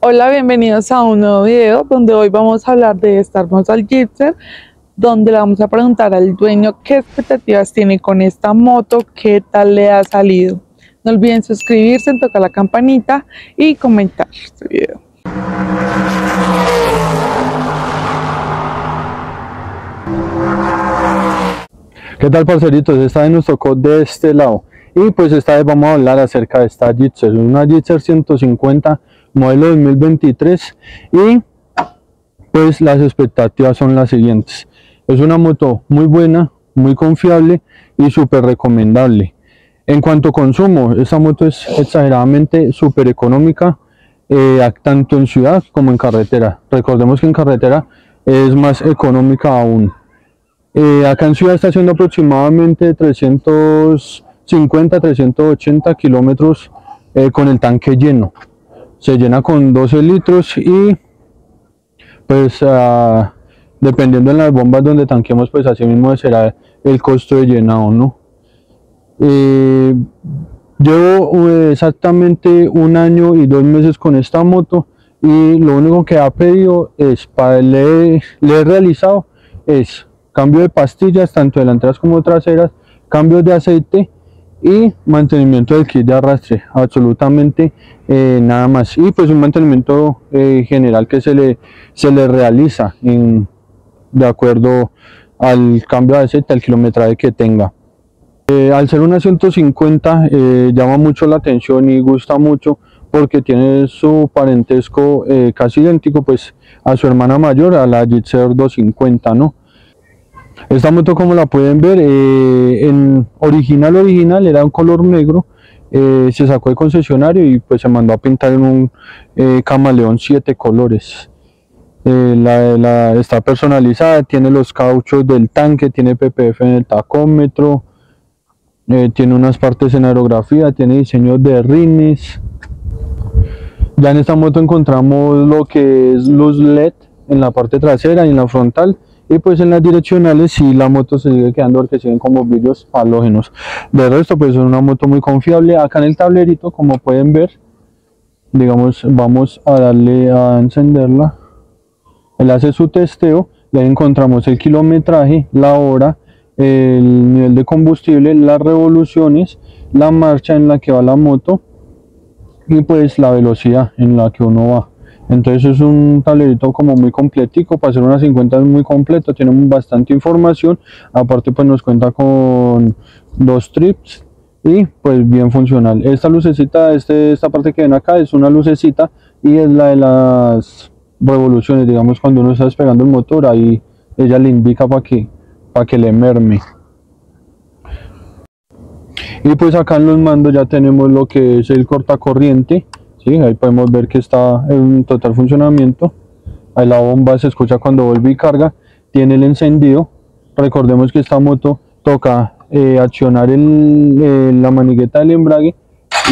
Hola, bienvenidos a un nuevo video donde hoy vamos a hablar de esta hermosa Gixxer, donde le vamos a preguntar al dueño qué expectativas tiene con esta moto, qué tal le ha salido. No olviden suscribirse, tocar la campanita y comentar este video. ¿Qué tal, parceritos? Esta vez nos tocó de este lado y pues esta vez vamos a hablar acerca de esta Gixxer, una Gixxer 150 modelo 2023, y pues las expectativas son las siguientes. Es una moto muy buena, muy confiable y súper recomendable. En cuanto a consumo, esta moto es exageradamente súper económica, tanto en ciudad como en carretera. Recordemos que en carretera es más económica aún. Acá en ciudad está haciendo aproximadamente 350 380 kilómetros con el tanque lleno. Se llena con 12 litros y pues dependiendo de las bombas donde tanquemos, pues así mismo será el costo de llenado, ¿no? Llevo exactamente 1 año y 2 meses con esta moto y lo único que ha pedido es, le he realizado es cambio de pastillas tanto delanteras como traseras, cambios de aceite y mantenimiento del kit de arrastre, absolutamente nada más. Y pues un mantenimiento general que se le realiza de acuerdo al cambio de aceite, al kilometraje que tenga. Al ser una 150 llama mucho la atención y gusta mucho porque tiene su parentesco casi idéntico pues a su hermana mayor, a la Gixxer 250, ¿no? Esta moto, como la pueden ver, en original era un color negro, se sacó de concesionario y pues se mandó a pintar en un camaleón 7 colores. Está personalizada, tiene los cauchos del tanque, tiene PPF en el tacómetro, tiene unas partes en aerografía, tiene diseños de rines. Ya en esta moto encontramos lo que es luz LED en la parte trasera y en la frontal. Y pues en las direccionales sí, la moto se sigue quedando porque siguen como brillos halógenos. De resto, pues es una moto muy confiable. Acá en el tablerito, como pueden ver, digamos, vamos a darle a encenderla. Él hace su testeo, ya encontramos el kilometraje, la hora, el nivel de combustible, las revoluciones, la marcha en la que va la moto y pues la velocidad en la que uno va. Entonces es un tablerito como muy completico, para hacer una 50 es muy completo, tiene bastante información, aparte pues nos cuenta con 2 trips y pues bien funcional. Esta lucecita, esta parte que ven acá es una lucecita y es la de las revoluciones, digamos cuando uno está despegando el motor, ahí ella le indica para que le merme. Y pues acá en los mandos ya tenemos lo que es el cortacorriente. Sí, ahí podemos ver que está en total funcionamiento. Ahí la bomba se escucha cuando vuelve y carga. Tiene el encendido. Recordemos que esta moto toca accionar la manigueta del embrague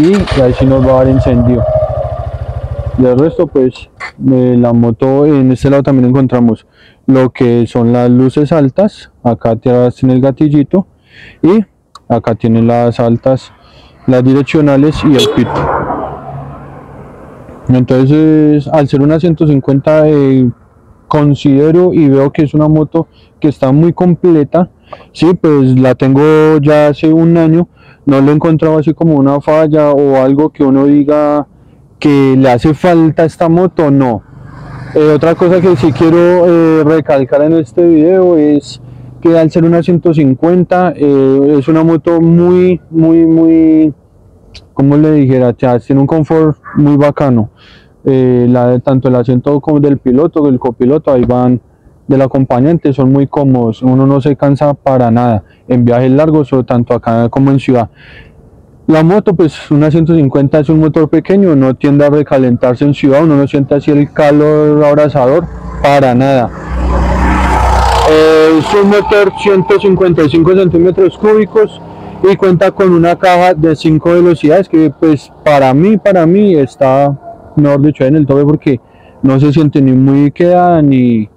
y ahí sí nos va a dar encendido. Y el resto pues de la moto, en este lado también encontramos lo que son las luces altas. Acá atrás tiene el gatillito y acá tiene las altas, las direccionales y el pito. Entonces, al ser una 150, considero y veo que es una moto que está muy completa. Sí, pues la tengo ya hace 1 año, no lo he encontrado así como una falla o algo que uno diga que le hace falta a esta moto, no. Otra cosa que sí quiero recalcar en este video es que al ser una 150 es una moto muy, como le dijera, tiene un confort muy bacano. Tanto el asiento como del piloto, del copiloto, ahí van del acompañante, son muy cómodos, uno no se cansa para nada en viajes largos o tanto acá como en ciudad. La moto, pues una 150 es un motor pequeño, no tiende a recalentarse en ciudad, uno no siente así el calor abrasador para nada. Es un motor 155 centímetros cúbicos y cuenta con una caja de 5 velocidades que pues para mí está, mejor dicho, en el tope, porque no se siente ni muy queda ni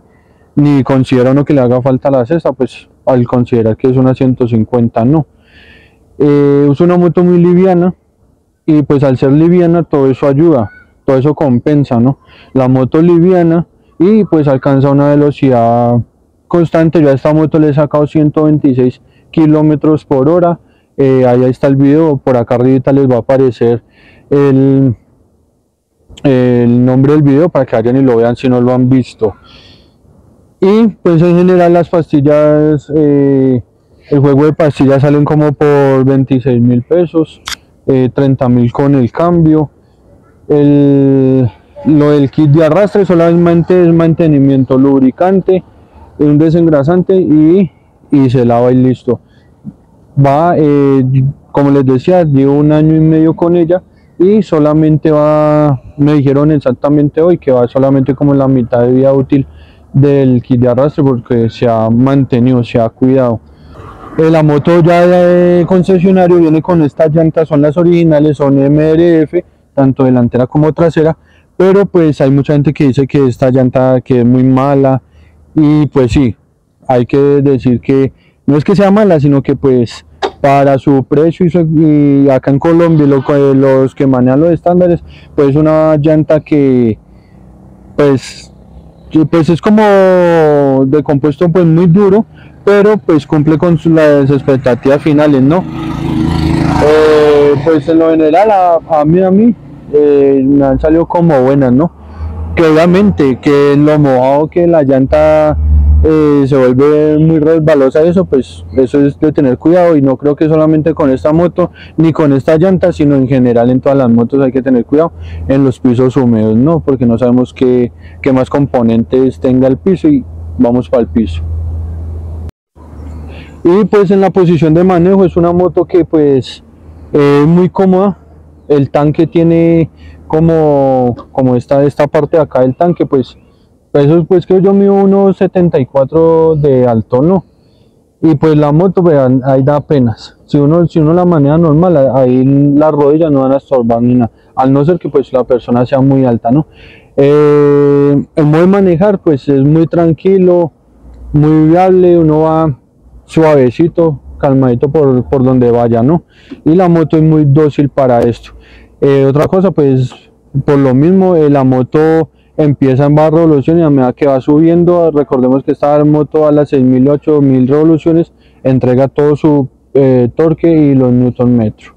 considera uno que le haga falta la cesta, pues al considerar que es una 150 no. Es una moto muy liviana y pues al ser liviana todo eso ayuda. todo eso compensa, ¿no? La moto liviana y pues alcanza una velocidad constante. Yo a esta moto le he sacado 126 kilómetros por hora. Allá está el video, por acá arriba les va a aparecer el nombre del video para que vayan y lo vean si no lo han visto. Y pues en general las pastillas, el juego de pastillas salen como por 26.000 pesos, 30.000 con el cambio. Lo del kit de arrastre solamente es mantenimiento, lubricante, un desengrasante y se lava y listo. Va, como les decía, llevo 1 año y medio con ella y solamente va, me dijeron exactamente hoy que va solamente como la mitad de vida útil del kit de arrastre, porque se ha mantenido, se ha cuidado. La moto ya de concesionario viene con estas llantas, son las originales, son MRF, tanto delantera como trasera, pero pues hay mucha gente que dice que esta llanta que es muy mala, y pues sí, hay que decir que no es que sea mala, sino que pues para su precio y acá en Colombia los que manejan los estándares, pues es una llanta que pues es como de compuesto pues muy duro, pero pues cumple con las expectativas finales, ¿no? Pues en lo general a mí me han salido como buenas, ¿no? Que obviamente que en lo mojado que la llanta se vuelve muy resbalosa, eso pues eso es de tener cuidado, y no creo que solamente con esta moto ni con esta llanta, sino en general en todas las motos hay que tener cuidado en los pisos húmedos, ¿no? Porque no sabemos qué más componentes tenga el piso, y vamos para el piso. Y pues en la posición de manejo es una moto que pues es muy cómoda. El tanque tiene como esta parte de acá del tanque, pues creo yo mido unos 74 de alto, ¿no? Y pues la moto, pues, ahí da apenas. Si uno la maneja normal, ahí las rodillas no van a estorbar ni nada, al no ser que pues la persona sea muy alta, ¿no? El modo de manejar pues es muy tranquilo, muy viable, uno va suavecito, calmadito por donde vaya, ¿no? Y la moto es muy dócil para esto. Otra cosa, pues por lo mismo, la moto empieza en baja revolución y a medida que va subiendo, recordemos que esta moto a las 6.000, 8.000 revoluciones entrega todo su torque y los newton metro.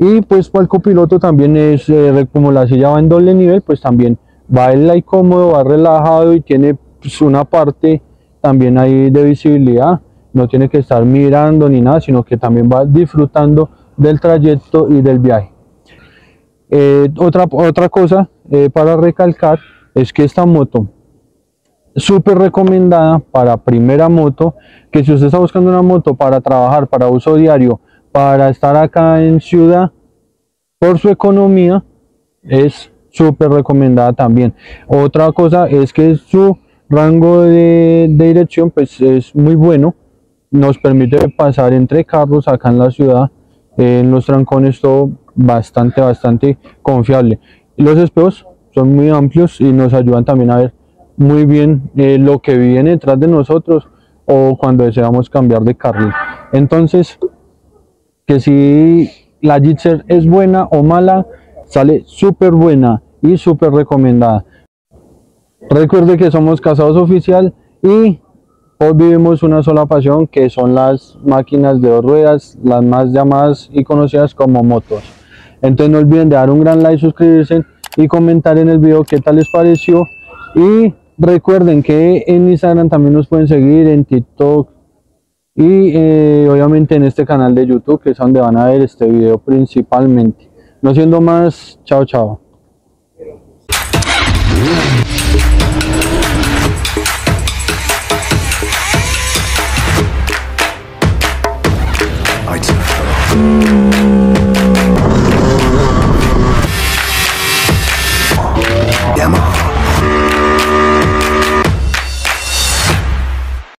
Y pues para el copiloto también es, como la silla va en doble nivel, pues también va él ahí cómodo, va relajado, y tiene pues una parte también ahí de visibilidad, no tiene que estar mirando ni nada, sino que también va disfrutando del trayecto y del viaje. Otra cosa para recalcar es que esta moto súper recomendada para primera moto, que si usted está buscando una moto para trabajar, para uso diario, para estar acá en ciudad, por su economía es súper recomendada también. Otra cosa es que su rango de dirección pues es muy bueno, nos permite pasar entre carros acá en la ciudad, en los trancones, todo bastante confiable. Los espejos son muy amplios y nos ayudan también a ver muy bien lo que viene detrás de nosotros o cuando deseamos cambiar de carril. Entonces, que si la Gixxer es buena o mala, sale súper buena y súper recomendada. Recuerde que somos Casados Oficial y hoy vivimos una sola pasión, que son las máquinas de 2 ruedas, las más llamadas y conocidas como motos. Entonces no olviden de dar un gran like, suscribirse y comentar en el video qué tal les pareció. Y recuerden que en Instagram también nos pueden seguir, en TikTok y obviamente en este canal de YouTube, que es donde van a ver este video principalmente. No siendo más, chao chao.